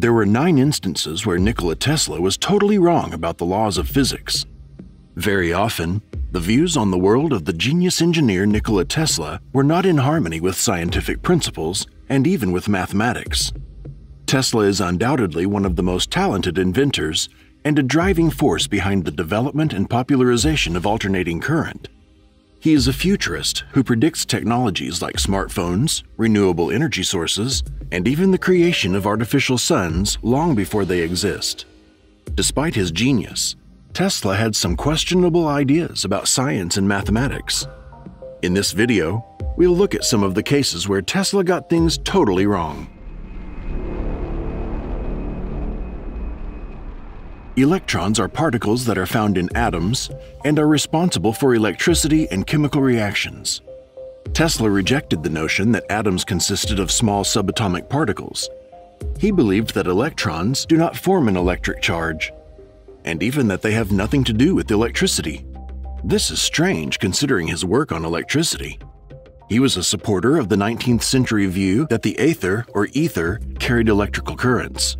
There were 9 instances where Nikola Tesla was totally wrong about the laws of physics. Very often, the views on the world of the genius engineer Nikola Tesla were not in harmony with scientific principles and even with mathematics. Tesla is undoubtedly one of the most talented inventors and a driving force behind the development and popularization of alternating current. He is a futurist who predicts technologies like smartphones, renewable energy sources, and even the creation of artificial suns long before they exist. Despite his genius, Tesla had some questionable ideas about science and mathematics. In this video, we'll look at some of the cases where Tesla got things totally wrong. Electrons are particles that are found in atoms and are responsible for electricity and chemical reactions. Tesla rejected the notion that atoms consisted of small subatomic particles. He believed that electrons do not form an electric charge, and even that they have nothing to do with electricity. This is strange considering his work on electricity. He was a supporter of the 19th century view that the aether or ether carried electrical currents.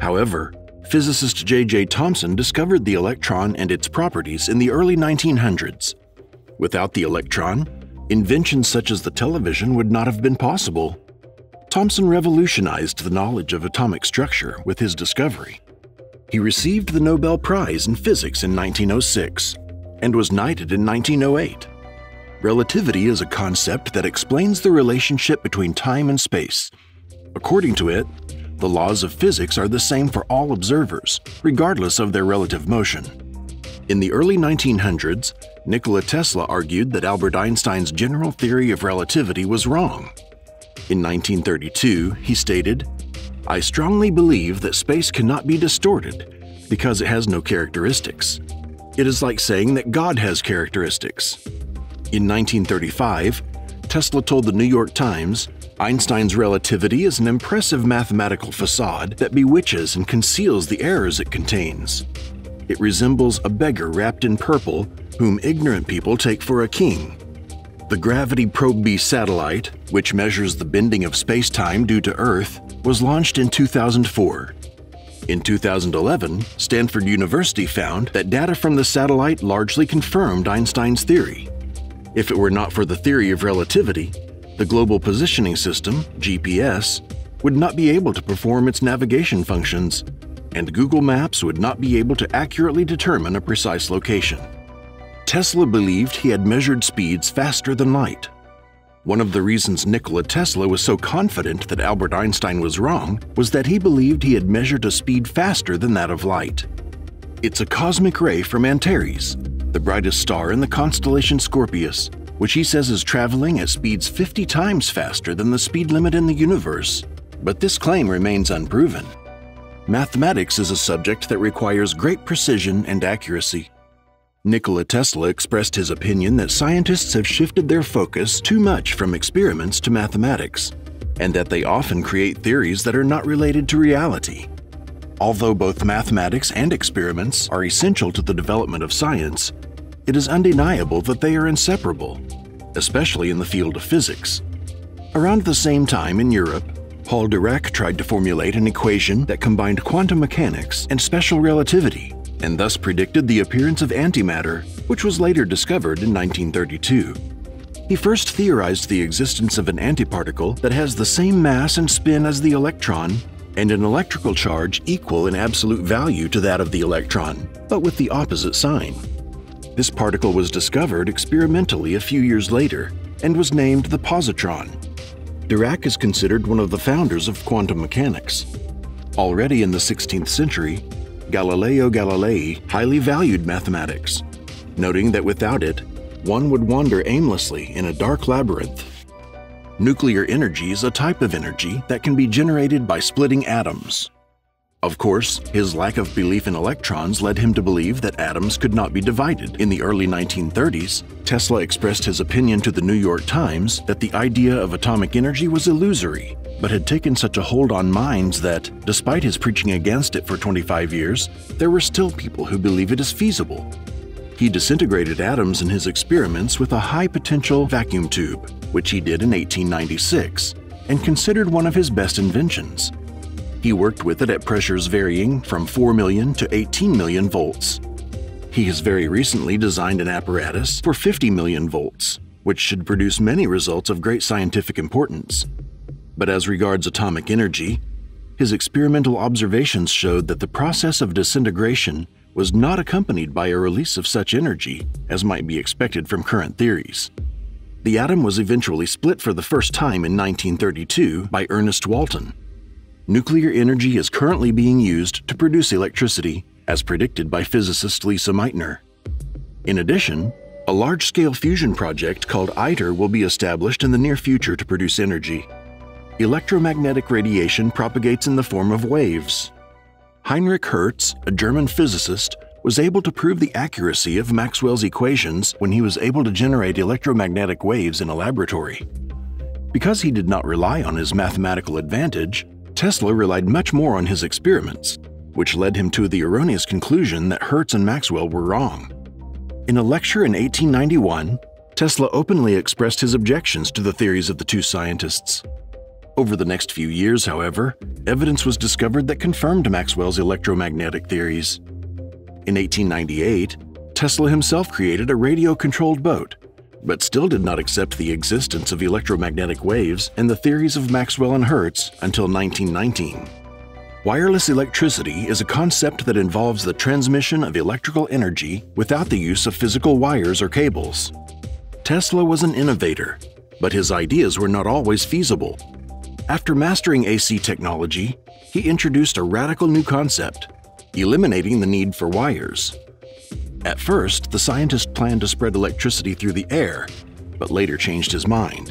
However, physicist J.J. Thomson discovered the electron and its properties in the early 1900s. Without the electron, inventions such as the television would not have been possible. Thomson revolutionized the knowledge of atomic structure with his discovery. He received the Nobel Prize in Physics in 1906 and was knighted in 1908. Relativity is a concept that explains the relationship between time and space. According to it, the laws of physics are the same for all observers, regardless of their relative motion. In the early 1900s, Nikola Tesla argued that Albert Einstein's general theory of relativity was wrong. In 1932, he stated, "I strongly believe that space cannot be distorted because it has no characteristics. It is like saying that God has characteristics." In 1935, Tesla told the New York Times, "Einstein's relativity is an impressive mathematical facade that bewitches and conceals the errors it contains. It resembles a beggar wrapped in purple whom ignorant people take for a king." The Gravity Probe B satellite, which measures the bending of space-time due to Earth, was launched in 2004. In 2011, Stanford University found that data from the satellite largely confirmed Einstein's theory. If it were not for the theory of relativity, the Global Positioning System, GPS, would not be able to perform its navigation functions, and Google Maps would not be able to accurately determine a precise location. Tesla believed he had measured speeds faster than light. One of the reasons Nikola Tesla was so confident that Albert Einstein was wrong was that he believed he had measured a speed faster than that of light. It's a cosmic ray from Antares, the brightest star in the constellation Scorpius, which he says is traveling at speeds 50 times faster than the speed limit in the universe. But this claim remains unproven. Mathematics is a subject that requires great precision and accuracy. Nikola Tesla expressed his opinion that scientists have shifted their focus too much from experiments to mathematics, and that they often create theories that are not related to reality. Although both mathematics and experiments are essential to the development of science, it is undeniable that they are inseparable, especially in the field of physics. Around the same time in Europe, Paul Dirac tried to formulate an equation that combined quantum mechanics and special relativity, and thus predicted the appearance of antimatter, which was later discovered in 1932. He first theorized the existence of an antiparticle that has the same mass and spin as the electron and an electrical charge equal in absolute value to that of the electron, but with the opposite sign. This particle was discovered experimentally a few years later and was named the positron. Dirac is considered one of the founders of quantum mechanics. Already in the 16th century, Galileo Galilei highly valued mathematics, noting that without it, one would wander aimlessly in a dark labyrinth. Nuclear energy is a type of energy that can be generated by splitting atoms. Of course, his lack of belief in electrons led him to believe that atoms could not be divided. In the early 1930s, Tesla expressed his opinion to the New York Times that the idea of atomic energy was illusory, but had taken such a hold on minds that, despite his preaching against it for 25 years, there were still people who believe it is feasible. He disintegrated atoms in his experiments with a high-potential vacuum tube, which he did in 1896, and considered one of his best inventions. He worked with it at pressures varying from 4 million to 18 million volts. He has very recently designed an apparatus for 50 million volts, which should produce many results of great scientific importance. But as regards atomic energy, his experimental observations showed that the process of disintegration was not accompanied by a release of such energy as might be expected from current theories. The atom was eventually split for the first time in 1932 by Ernest Walton. Nuclear energy is currently being used to produce electricity, as predicted by physicist Lise Meitner. In addition, a large-scale fusion project called ITER will be established in the near future to produce energy. Electromagnetic radiation propagates in the form of waves. Heinrich Hertz, a German physicist, was able to prove the accuracy of Maxwell's equations when he was able to generate electromagnetic waves in a laboratory. Because he did not rely on his mathematical advantage, Tesla relied much more on his experiments, which led him to the erroneous conclusion that Hertz and Maxwell were wrong. In a lecture in 1891, Tesla openly expressed his objections to the theories of the two scientists. Over the next few years, however, evidence was discovered that confirmed Maxwell's electromagnetic theories. In 1898, Tesla himself created a radio-controlled boat, but still did not accept the existence of electromagnetic waves and the theories of Maxwell and Hertz until 1919. Wireless electricity is a concept that involves the transmission of electrical energy without the use of physical wires or cables. Tesla was an innovator, but his ideas were not always feasible. After mastering AC technology, he introduced a radical new concept, eliminating the need for wires. At first, the scientist planned to spread electricity through the air, but later changed his mind.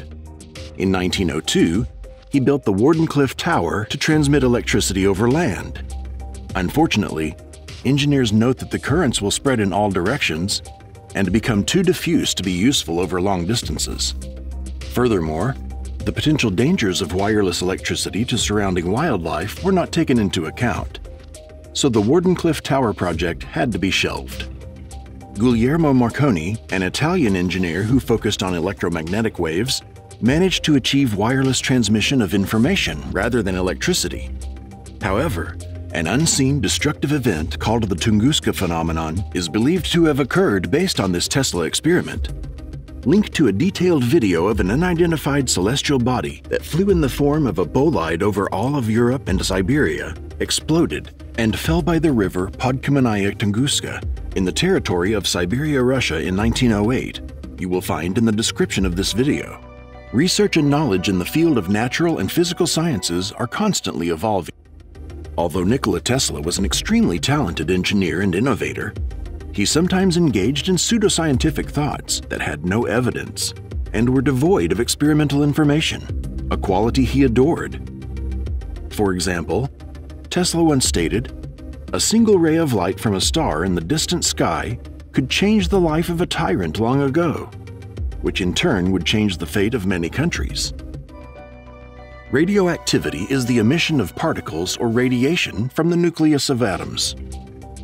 In 1902, he built the Wardenclyffe Tower to transmit electricity over land. Unfortunately, engineers note that the currents will spread in all directions and become too diffuse to be useful over long distances. Furthermore, the potential dangers of wireless electricity to surrounding wildlife were not taken into account, so the Wardenclyffe Tower project had to be shelved. Guglielmo Marconi, an Italian engineer who focused on electromagnetic waves, managed to achieve wireless transmission of information rather than electricity. However, an unseen destructive event called the Tunguska phenomenon is believed to have occurred based on this Tesla experiment. Linked to a detailed video of an unidentified celestial body that flew in the form of a bolide over all of Europe and Siberia, exploded, and fell by the river Podkamennaya Tunguska in the territory of Siberia, Russia in 1908, you will find in the description of this video. Research and knowledge in the field of natural and physical sciences are constantly evolving. Although Nikola Tesla was an extremely talented engineer and innovator, he sometimes engaged in pseudoscientific thoughts that had no evidence and were devoid of experimental information, a quality he adored. For example, Tesla once stated, "A single ray of light from a star in the distant sky could change the life of a tyrant long ago," which in turn would change the fate of many countries. Radioactivity is the emission of particles or radiation from the nucleus of atoms.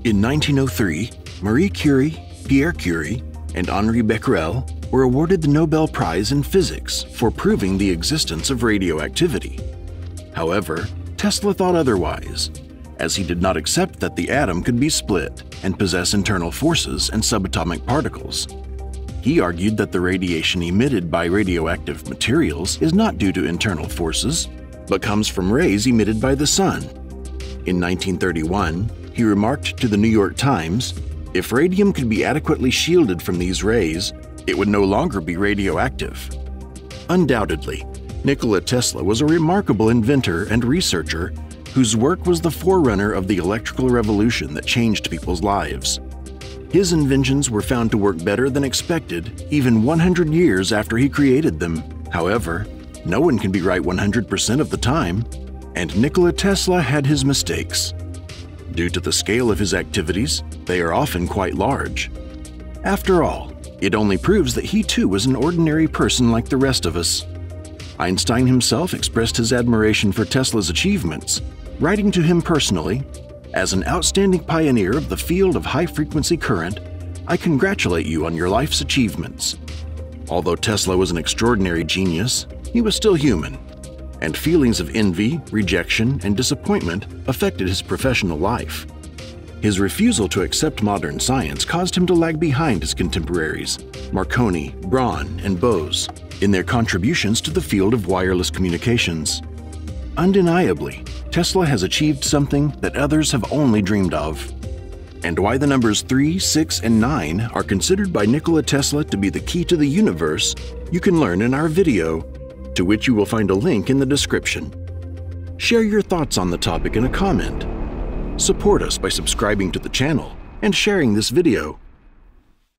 In 1903, Marie Curie, Pierre Curie, and Henri Becquerel were awarded the Nobel Prize in Physics for proving the existence of radioactivity. However, Tesla thought otherwise, as he did not accept that the atom could be split and possess internal forces and subatomic particles. He argued that the radiation emitted by radioactive materials is not due to internal forces, but comes from rays emitted by the sun. In 1931, he remarked to the New York Times, "If radium could be adequately shielded from these rays, it would no longer be radioactive." Undoubtedly, Nikola Tesla was a remarkable inventor and researcher whose work was the forerunner of the electrical revolution that changed people's lives. His inventions were found to work better than expected even 100 years after he created them. However, no one can be right 100% of the time, and Nikola Tesla had his mistakes. Due to the scale of his activities, they are often quite large. After all, it only proves that he too was an ordinary person like the rest of us. Einstein himself expressed his admiration for Tesla's achievements, writing to him personally, "As an outstanding pioneer of the field of high-frequency current, I congratulate you on your life's achievements." Although Tesla was an extraordinary genius, he was still human. and feelings of envy, rejection, and disappointment affected his professional life. His refusal to accept modern science caused him to lag behind his contemporaries, Marconi, Braun, and Bose, in their contributions to the field of wireless communications. Undeniably, Tesla has achieved something that others have only dreamed of. And why the numbers 3, 6, and 9 are considered by Nikola Tesla to be the key to the universe, you can learn in our video, to which you will find a link in the description. Share your thoughts on the topic in a comment. Support us by subscribing to the channel and sharing this video.